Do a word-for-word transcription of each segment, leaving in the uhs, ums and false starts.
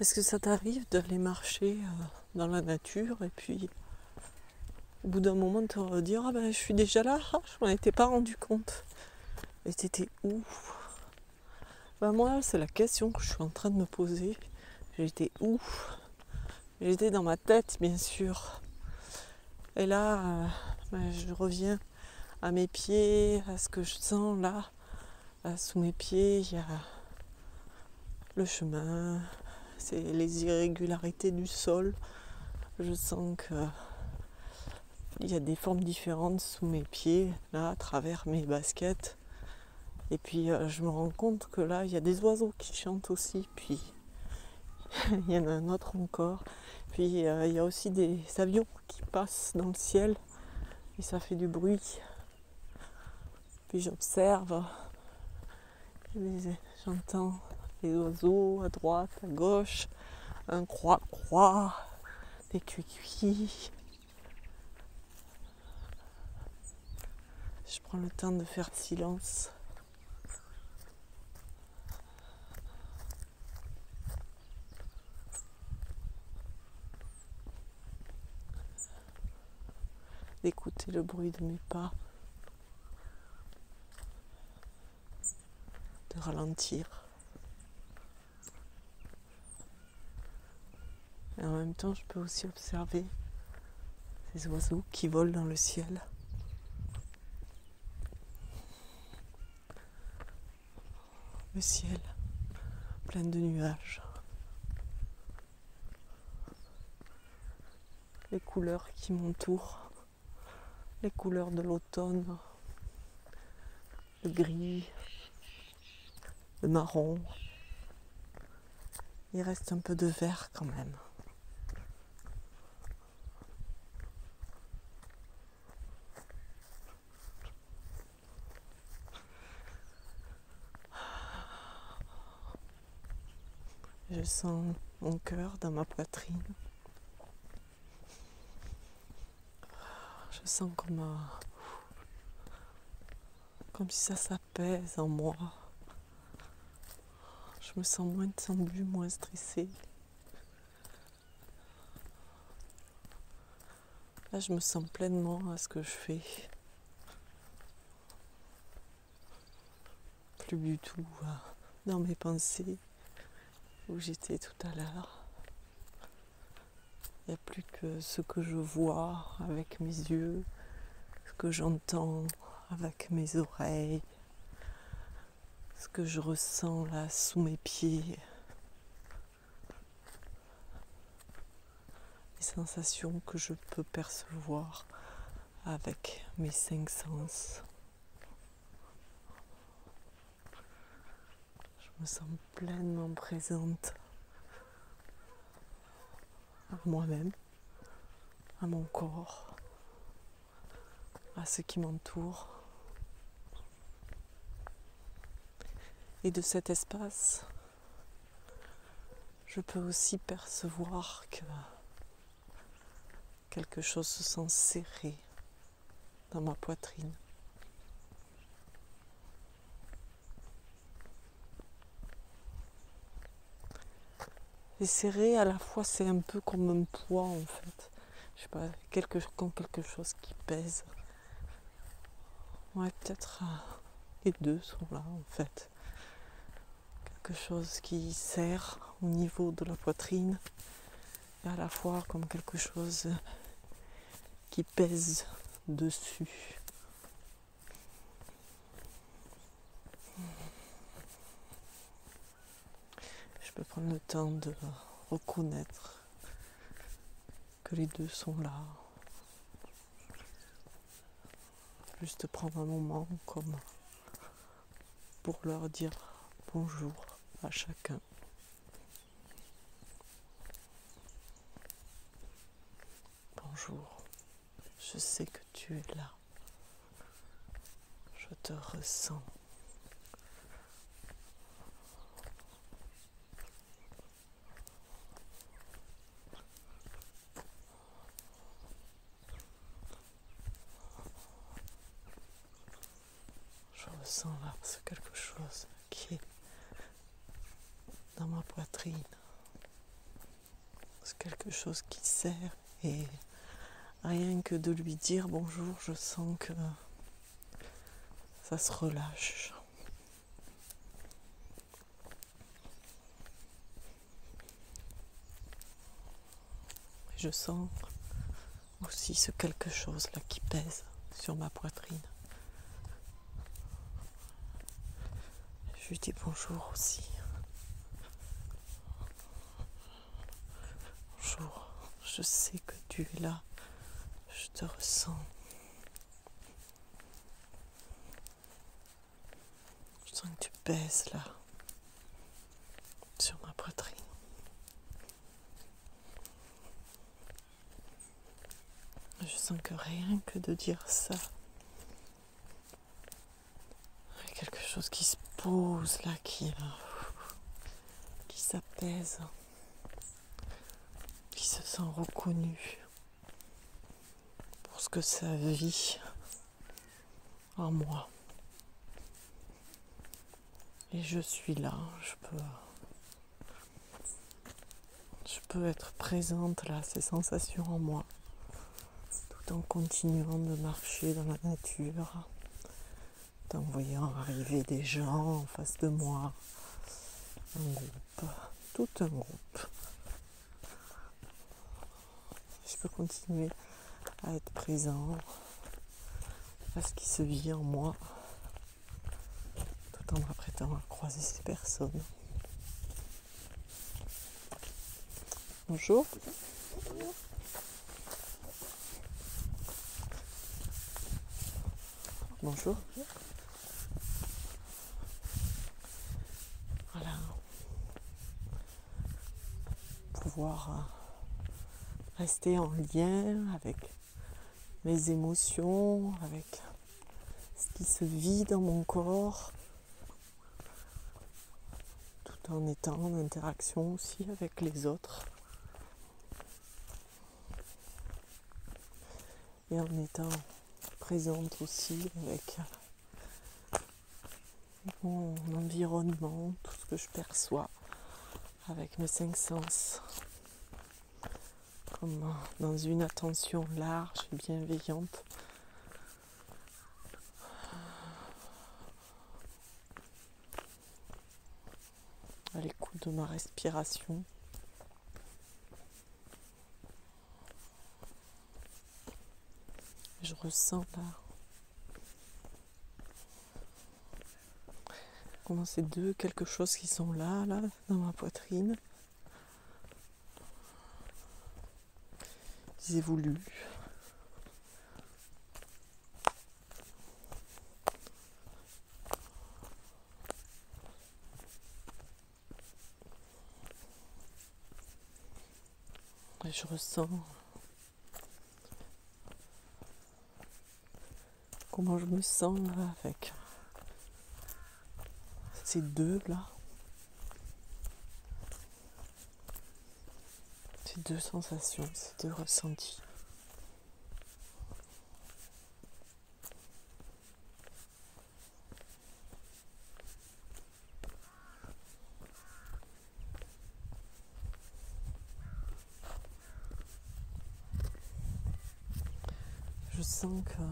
Est-ce que ça t'arrive d'aller marcher dans la nature et puis au bout d'un moment de te redire « Ah ben je suis déjà là, je m'en étais pas rendu compte ». Et t'étais où? Ben moi c'est la question que je suis en train de me poser. J'étais où? J'étais dans ma tête bien sûr. Et là, ben, je reviens à mes pieds, à ce que je sens là. Là sous mes pieds, il y a le chemin, c'est les irrégularités du sol. Je sens que il y a des formes différentes sous mes pieds, là, à travers mes baskets. Et puis euh, je me rends compte que là, il y a des oiseaux qui chantent aussi. Puis il y en a un autre encore. Puis euh, il y a aussi des avions qui passent dans le ciel. Et ça fait du bruit. Puis j'observe. J'entends les oiseaux à droite, à gauche. Un croix-croix. Des cuicuis. Je prends le temps de faire silence. D'écouter le bruit de mes pas, de ralentir. Et en même temps, je peux aussi observer ces oiseaux qui volent dans le ciel. Le ciel plein de nuages. Les couleurs qui m'entourent. Les couleurs de l'automne, le gris, le marron, il reste un peu de vert quand même. Je sens mon cœur dans ma poitrine. Je sens comme, un... comme si ça s'apaise en moi. Je me sens moins tendue, moins stressée. Là, je me sens pleinement à ce que je fais. Plus du tout dans mes pensées où j'étais tout à l'heure. Il n'y a plus que ce que je vois avec mes yeux, ce que j'entends avec mes oreilles, ce que je ressens là sous mes pieds, les sensations que je peux percevoir avec mes cinq sens. Je me sens pleinement présente. À moi-même, à mon corps, à ce qui m'entoure. Et de cet espace, je peux aussi percevoir que quelque chose se sent serré dans ma poitrine. Et serré, à la fois, c'est un peu comme un poids, en fait. Je sais pas, quelque, comme quelque chose qui pèse. Ouais, peut-être euh, les deux sont là, en fait. Quelque chose qui serre au niveau de la poitrine. Et à la fois, comme quelque chose qui pèse dessus. Je peux prendre le temps de reconnaître que les deux sont là. Juste prendre un moment comme pour leur dire bonjour à chacun. Bonjour, je sais que tu es là. Je te ressens. Là, c'est quelque chose qui est dans ma poitrine, quelque chose qui serre, et rien que de lui dire bonjour, je sens que ça se relâche. Je sens aussi ce quelque chose là qui pèse sur ma poitrine. Je lui dis bonjour aussi. Bonjour, je sais que tu es là, je te ressens. Je sens que tu pèses là, sur ma poitrine. Je sens que rien que de dire ça, il y a quelque chose qui se pose là, qui, qui s'apaise, qui se sent reconnu pour ce que ça vit en moi. Et je suis là, je peux, je peux être présente là, ces sensations en moi, en continuant de marcher dans la nature, en voyant arriver des gens en face de moi, un groupe, tout un groupe. Je peux continuer à être présent à ce qui se vit en moi, tout en m'apprêtant à croiser ces personnes. Bonjour. Bonjour. Voilà. Pouvoir rester en lien avec mes émotions, avec ce qui se vit dans mon corps, tout en étant en interaction aussi avec les autres. Et en étant présente aussi avec mon environnement, tout ce que je perçois avec mes cinq sens, comme dans une attention large et bienveillante. À l'écoute de ma respiration. Je ressens là comment ces deux quelque chose qui sont là, là, dans ma poitrine, ils évoluent. Et je ressens comment je me sens là, avec ces deux là, ces deux sensations, ces deux ressentis. Je sens que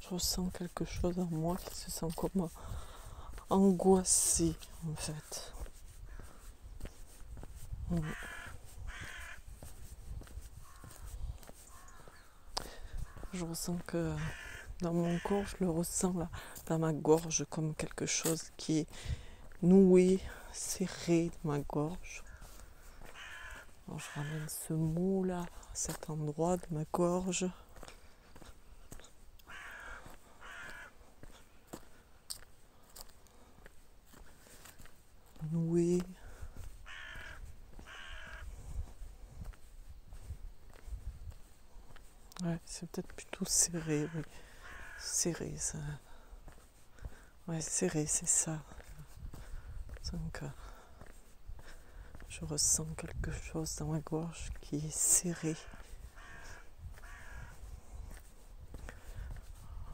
je ressens quelque chose en moi qui se sent comme angoissé, en fait. Je ressens que dans mon corps, je le ressens là, dans ma gorge, comme quelque chose qui est noué, serré dans ma gorge. Alors, je ramène ce mot là, à cet endroit de ma gorge. Noué. Ouais, c'est peut-être plutôt serré, oui. Serré, ça. Ouais, serré, c'est ça. Donc, je ressens quelque chose dans ma gorge qui est serré.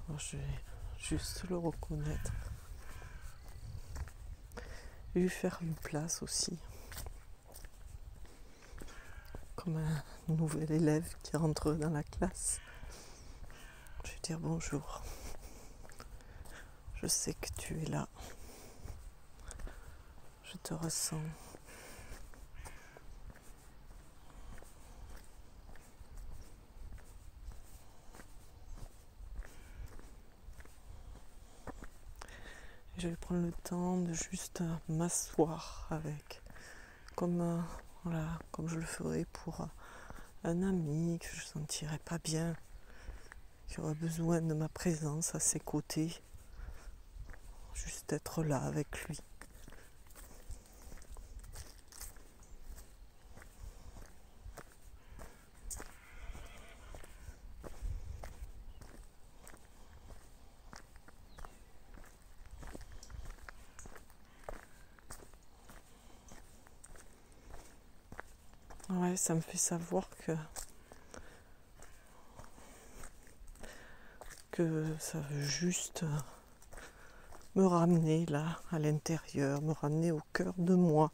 Alors, je vais juste le reconnaître. Lui faire une place aussi. comme un nouvel élève qui rentre dans la classe. Je vais dire bonjour. Je sais que tu es là. Je te ressens. Et je vais prendre le temps de juste m'asseoir avec, comme euh, voilà, comme je le ferais pour un ami que je ne sentirais pas bien, qui aurait besoin de ma présence à ses côtés, juste être là avec lui. Ouais, ça me fait savoir que, que ça veut juste me ramener là, à l'intérieur, me ramener au cœur de moi.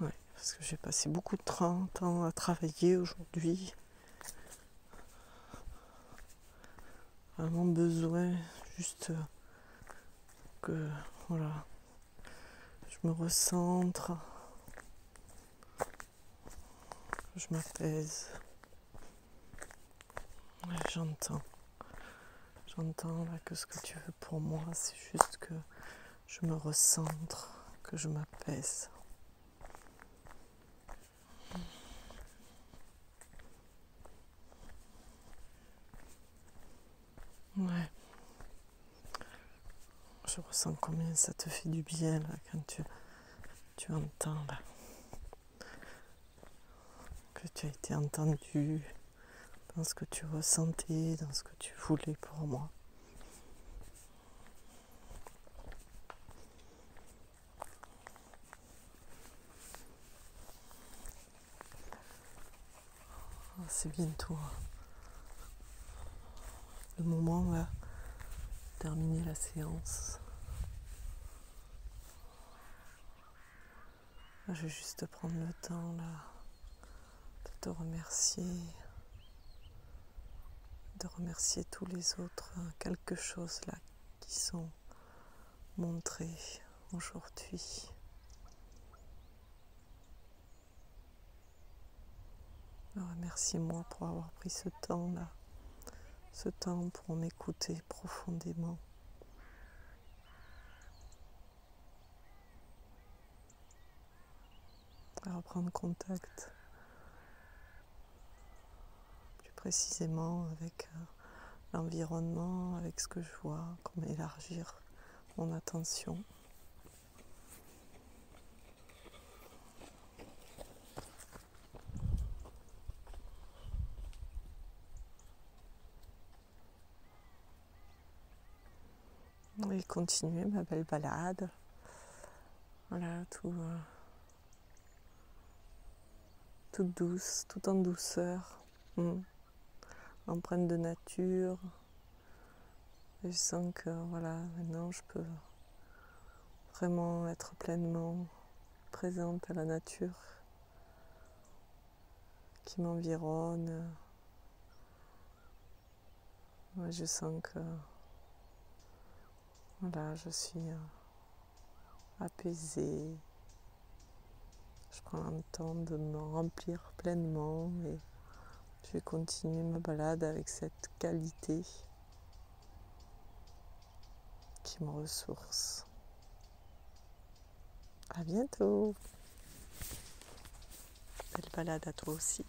Ouais, parce que j'ai passé beaucoup de temps à travailler aujourd'hui. Vraiment besoin juste... que voilà, je me recentre, je m'apaise, j'entends, j'entends là que ce que tu veux pour moi, c'est juste que je me recentre, que je m'apaise. Ouais. Je ressens combien ça te fait du bien là, quand tu, tu entends là, que tu as été entendu dans ce que tu ressentais, dans ce que tu voulais pour moi. C'est bientôt le moment là, de terminer la séance. Je vais juste prendre le temps là de te remercier, de remercier tous les autres, quelque chose là qui sont montrés aujourd'hui. Remercie-moi pour avoir pris ce temps là, ce temps pour m'écouter profondément. À reprendre contact plus précisément avec euh, l'environnement, avec ce que je vois, comme élargir mon attention. Et continuer ma belle balade. Voilà, tout... Euh, toute douce, tout en douceur, mm. empreinte de nature. Et je sens que voilà, maintenant je peux vraiment être pleinement présente à la nature qui m'environne. Ouais, je sens que voilà, je suis apaisée. Je prends le temps de me remplir pleinement et je vais continuer ma balade avec cette qualité qui me ressource. À bientôt. Belle balade à toi aussi.